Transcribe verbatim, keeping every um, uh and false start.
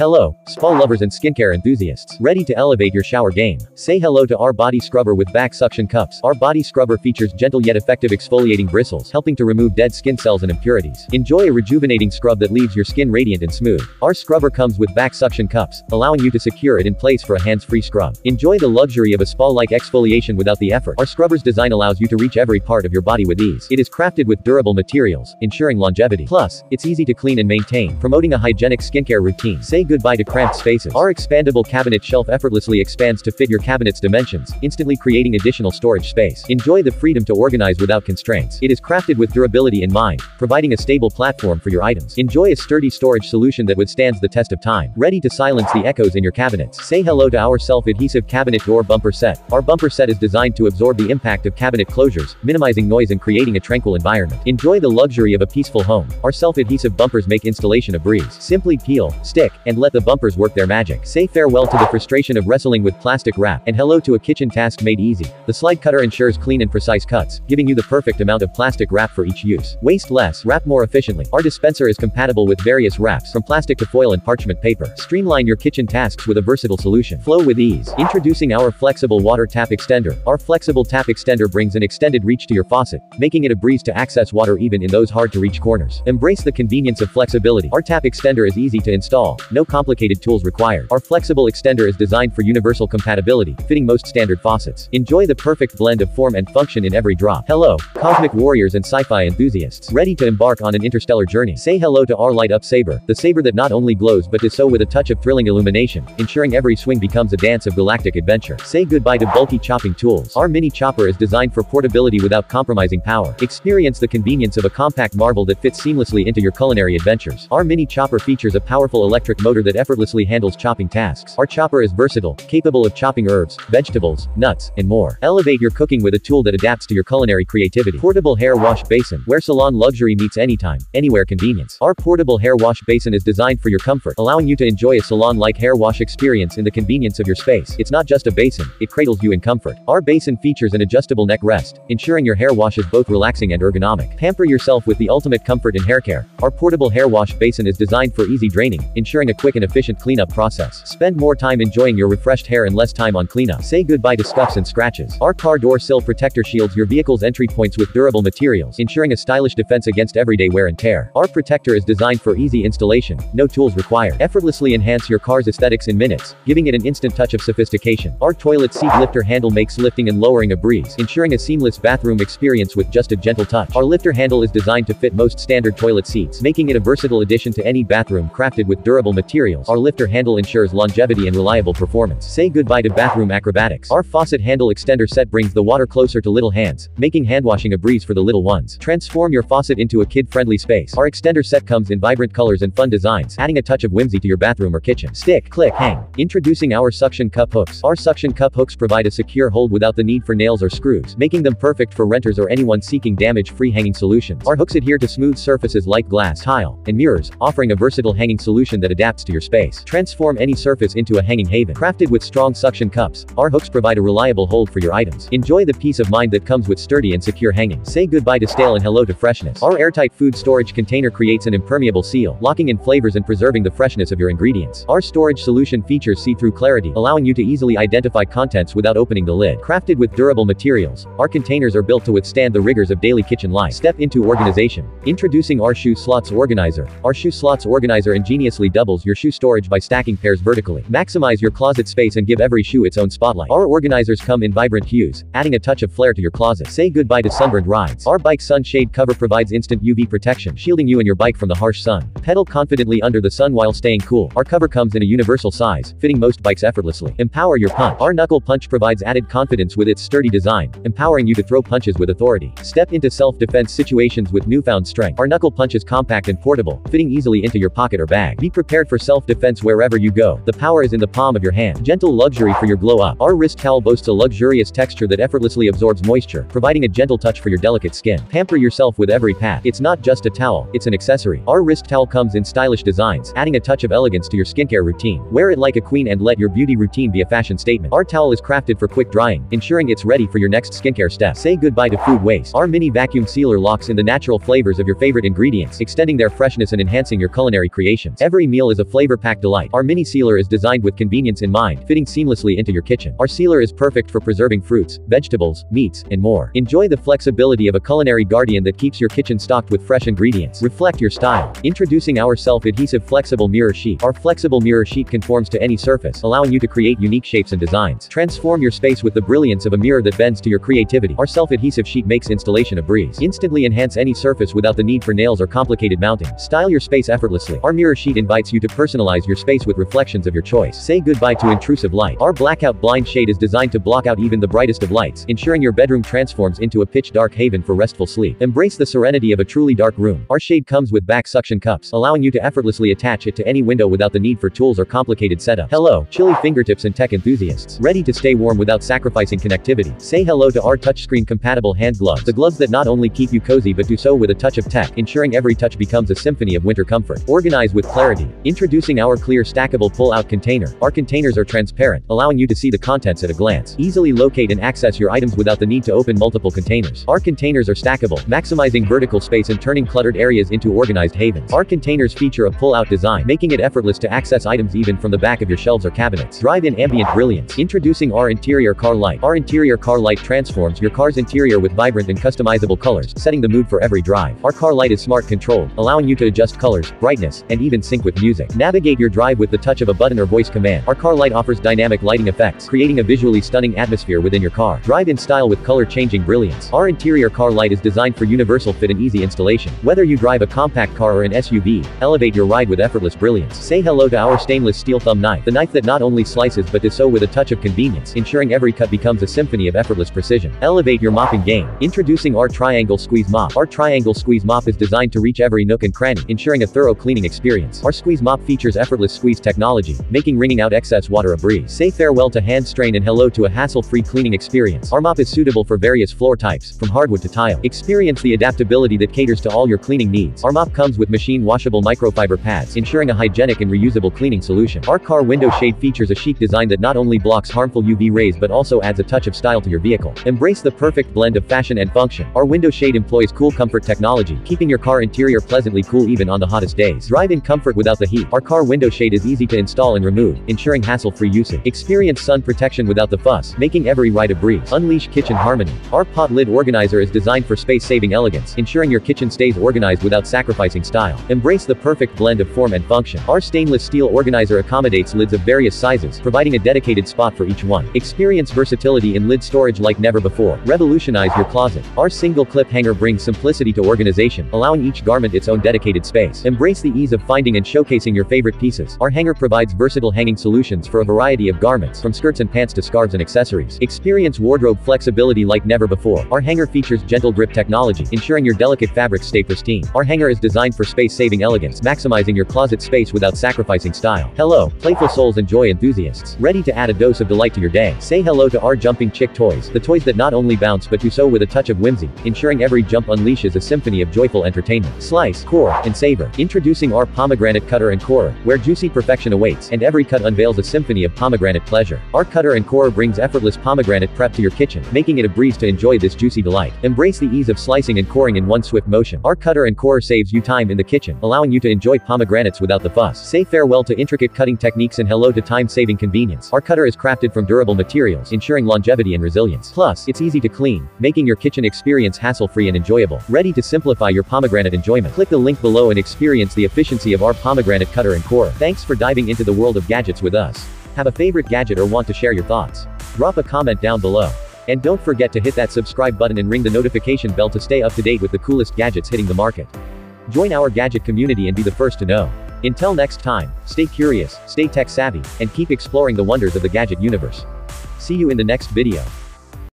Hello, spa lovers and skincare enthusiasts, ready to elevate your shower game? Say hello to our body scrubber with back suction cups. Our body scrubber features gentle yet effective exfoliating bristles, helping to remove dead skin cells and impurities. Enjoy a rejuvenating scrub that leaves your skin radiant and smooth. Our scrubber comes with back suction cups, allowing you to secure it in place for a hands-free scrub. Enjoy the luxury of a spa-like exfoliation without the effort. Our scrubber's design allows you to reach every part of your body with ease. It is crafted with durable materials, ensuring longevity. Plus, it's easy to clean and maintain, promoting a hygienic skincare routine. Say goodbye to cramped spaces. Our expandable cabinet shelf effortlessly expands to fit your cabinet's dimensions, instantly creating additional storage space. Enjoy the freedom to organize without constraints. It is crafted with durability in mind, providing a stable platform for your items. Enjoy a sturdy storage solution that withstands the test of time, ready to silence the echoes in your cabinets. Say hello to our self-adhesive cabinet door bumper set. Our bumper set is designed to absorb the impact of cabinet closures, minimizing noise and creating a tranquil environment. Enjoy the luxury of a peaceful home. Our self-adhesive bumpers make installation a breeze. Simply peel, stick, and let the bumpers work their magic. Say farewell to the frustration of wrestling with plastic wrap, and hello to a kitchen task made easy. The slide cutter ensures clean and precise cuts, giving you the perfect amount of plastic wrap for each use. Waste less, wrap more efficiently. Our dispenser is compatible with various wraps, from plastic to foil and parchment paper. Streamline your kitchen tasks with a versatile solution. Flow with ease. Introducing our flexible water tap extender. Our flexible tap extender brings an extended reach to your faucet, making it a breeze to access water even in those hard-to-reach corners. Embrace the convenience of flexibility. Our tap extender is easy to install, no complicated tools required. Our flexible extender is designed for universal compatibility, fitting most standard faucets. Enjoy the perfect blend of form and function in every drop. Hello, cosmic warriors and sci-fi enthusiasts, ready to embark on an interstellar journey. Say hello to our light-up saber, the saber that not only glows but does so with a touch of thrilling illumination, ensuring every swing becomes a dance of galactic adventure. Say goodbye to bulky chopping tools. Our mini chopper is designed for portability without compromising power. Experience the convenience of a compact marvel that fits seamlessly into your culinary adventures. Our mini chopper features a powerful electric motor that effortlessly handles chopping tasks. Our chopper is versatile, capable of chopping herbs, vegetables, nuts, and more. Elevate your cooking with a tool that adapts to your culinary creativity. Portable hair wash basin, where salon luxury meets anytime, anywhere convenience. Our portable hair wash basin is designed for your comfort, allowing you to enjoy a salon-like hair wash experience in the convenience of your space. It's not just a basin, it cradles you in comfort. Our basin features an adjustable neck rest, ensuring your hair wash is both relaxing and ergonomic. Pamper yourself with the ultimate comfort in hair care. Our portable hair wash basin is designed for easy draining, ensuring a quick and efficient cleanup process. Spend more time enjoying your refreshed hair and less time on cleanup. Say goodbye to scuffs and scratches. Our car door sill protector shields your vehicle's entry points with durable materials, ensuring a stylish defense against everyday wear and tear. Our protector is designed for easy installation, no tools required. Effortlessly enhance your car's aesthetics in minutes, giving it an instant touch of sophistication. Our toilet seat lifter handle makes lifting and lowering a breeze, ensuring a seamless bathroom experience with just a gentle touch. Our lifter handle is designed to fit most standard toilet seats, making it a versatile addition to any bathroom crafted with durable materials. Materials. Our lifter handle ensures longevity and reliable performance. Say goodbye to bathroom acrobatics. Our faucet handle extender set brings the water closer to little hands, making handwashing a breeze for the little ones. Transform your faucet into a kid-friendly space. Our extender set comes in vibrant colors and fun designs, adding a touch of whimsy to your bathroom or kitchen. Stick, click, hang. Introducing our suction cup hooks. Our suction cup hooks provide a secure hold without the need for nails or screws, making them perfect for renters or anyone seeking damage-free hanging solutions. Our hooks adhere to smooth surfaces like glass, tile, and mirrors, offering a versatile hanging solution that adapts to your space. Transform any surface into a hanging haven. Crafted with strong suction cups, our hooks provide a reliable hold for your items. Enjoy the peace of mind that comes with sturdy and secure hanging. Say goodbye to stale and hello to freshness. Our airtight food storage container creates an impermeable seal, locking in flavors and preserving the freshness of your ingredients. Our storage solution features see-through clarity, allowing you to easily identify contents without opening the lid. Crafted with durable materials, our containers are built to withstand the rigors of daily kitchen life. Step into organization. Introducing our shoe slots organizer. Our shoe slots organizer ingeniously doubles your your shoe storage by stacking pairs vertically. Maximize your closet space and give every shoe its own spotlight. Our organizers come in vibrant hues, adding a touch of flair to your closet. Say goodbye to sunburned rides. Our bike sunshade cover provides instant U V protection, shielding you and your bike from the harsh sun. Pedal confidently under the sun while staying cool. Our cover comes in a universal size, fitting most bikes effortlessly. Empower your punch. Our knuckle punch provides added confidence with its sturdy design, empowering you to throw punches with authority. Step into self-defense situations with newfound strength. Our knuckle punch is compact and portable, fitting easily into your pocket or bag. Be prepared for self-defense wherever you go. The power is in the palm of your hand. Gentle luxury for your glow-up. Our wrist towel boasts a luxurious texture that effortlessly absorbs moisture, providing a gentle touch for your delicate skin. Pamper yourself with every pat. It's not just a towel, it's an accessory. Our wrist towel comes in stylish designs, adding a touch of elegance to your skincare routine. Wear it like a queen and let your beauty routine be a fashion statement. Our towel is crafted for quick drying, ensuring it's ready for your next skincare step. Say goodbye to food waste. Our mini vacuum sealer locks in the natural flavors of your favorite ingredients, extending their freshness and enhancing your culinary creations. Every meal is a flavor-packed delight. Our mini sealer is designed with convenience in mind, fitting seamlessly into your kitchen. Our sealer is perfect for preserving fruits, vegetables, meats, and more. Enjoy the flexibility of a culinary guardian that keeps your kitchen stocked with fresh ingredients. Reflect your style. Introducing our self-adhesive flexible mirror sheet. Our flexible mirror sheet conforms to any surface, allowing you to create unique shapes and designs. Transform your space with the brilliance of a mirror that bends to your creativity. Our self-adhesive sheet makes installation a breeze. Instantly enhance any surface without the need for nails or complicated mounting. Style your space effortlessly. Our mirror sheet invites you to personalize your space with reflections of your choice. Say goodbye to intrusive light. Our blackout blind shade is designed to block out even the brightest of lights, ensuring your bedroom transforms into a pitch-dark haven for restful sleep. Embrace the serenity of a truly dark room. Our shade comes with back suction cups, allowing you to effortlessly attach it to any window without the need for tools or complicated setup. Hello, chilly fingertips and tech enthusiasts. Ready to stay warm without sacrificing connectivity? Say hello to our touchscreen-compatible hand gloves. The gloves that not only keep you cozy but do so with a touch of tech, ensuring every touch becomes a symphony of winter comfort. Organize with clarity. Introducing our clear stackable pull-out container. Our containers are transparent, allowing you to see the contents at a glance. Easily locate and access your items without the need to open multiple containers. Our containers are stackable, maximizing vertical space and turning cluttered areas into organized havens. Our containers feature a pull-out design, making it effortless to access items even from the back of your shelves or cabinets. Drive in ambient brilliance. Introducing our interior car light. Our interior car light transforms your car's interior with vibrant and customizable colors, setting the mood for every drive. Our car light is smart controlled, allowing you to adjust colors, brightness, and even sync with music. Navigate your drive with the touch of a button or voice command. Our car light offers dynamic lighting effects, creating a visually stunning atmosphere within your car. Drive in style with color-changing brilliance. Our interior car light is designed for universal fit and easy installation. Whether you drive a compact car or an S U V, elevate your ride with effortless brilliance. Say hello to our stainless steel thumb knife, the knife that not only slices but does so with a touch of convenience, ensuring every cut becomes a symphony of effortless precision. Elevate your mopping game. Introducing our triangle squeeze mop. Our triangle squeeze mop is designed to reach every nook and cranny, ensuring a thorough cleaning experience. Our squeeze mop features effortless squeeze technology, making wringing out excess water a breeze. Say farewell to hand strain and hello to a hassle-free cleaning experience. Our mop is suitable for various floor types, from hardwood to tile. Experience the adaptability that caters to all your cleaning needs. Our mop comes with machine-washable microfiber pads, ensuring a hygienic and reusable cleaning solution. Our car window shade features a chic design that not only blocks harmful U V rays but also adds a touch of style to your vehicle. Embrace the perfect blend of fashion and function. Our window shade employs cool comfort technology, keeping your car interior pleasantly cool even on the hottest days. Drive in comfort without the heat. Our car window shade is easy to install and remove, ensuring hassle-free usage. Experience sun protection without the fuss, making every ride a breeze. Unleash kitchen harmony. Our pot lid organizer is designed for space-saving elegance, ensuring your kitchen stays organized without sacrificing style. Embrace the perfect blend of form and function. Our stainless steel organizer accommodates lids of various sizes, providing a dedicated spot for each one. Experience versatility in lid storage like never before. Revolutionize your closet. Our single-clip hanger brings simplicity to organization, allowing each garment its own dedicated space. Embrace the ease of finding and showcasing your favorite pieces. Our hanger provides versatile hanging solutions for a variety of garments, from skirts and pants to scarves and accessories. Experience wardrobe flexibility like never before. Our hanger features gentle grip technology, ensuring your delicate fabrics stay pristine. Our hanger is designed for space-saving elegance, maximizing your closet space without sacrificing style. Hello, playful souls and joy enthusiasts. Ready to add a dose of delight to your day? Say hello to our jumping chick toys, the toys that not only bounce but do so with a touch of whimsy, ensuring every jump unleashes a symphony of joyful entertainment. Slice, core, and savor. Introducing our pomegranate cutter and corer, where juicy perfection awaits, and every cut unveils a symphony of pomegranate pleasure. Our cutter and corer brings effortless pomegranate prep to your kitchen, making it a breeze to enjoy this juicy delight. Embrace the ease of slicing and coring in one swift motion. Our cutter and corer saves you time in the kitchen, allowing you to enjoy pomegranates without the fuss. Say farewell to intricate cutting techniques and hello to time-saving convenience. Our cutter is crafted from durable materials, ensuring longevity and resilience. Plus, it's easy to clean, making your kitchen experience hassle-free and enjoyable. Ready to simplify your pomegranate enjoyment? Click the link below and experience the efficiency of our pomegranate cutter and corer. Thanks for diving into the world of gadgets with us. Have a favorite gadget or want to share your thoughts? Drop a comment down below. And don't forget to hit that subscribe button and ring the notification bell to stay up to date with the coolest gadgets hitting the market. Join our gadget community and be the first to know. Until next time, stay curious, stay tech savvy, and keep exploring the wonders of the gadget universe. See you in the next video.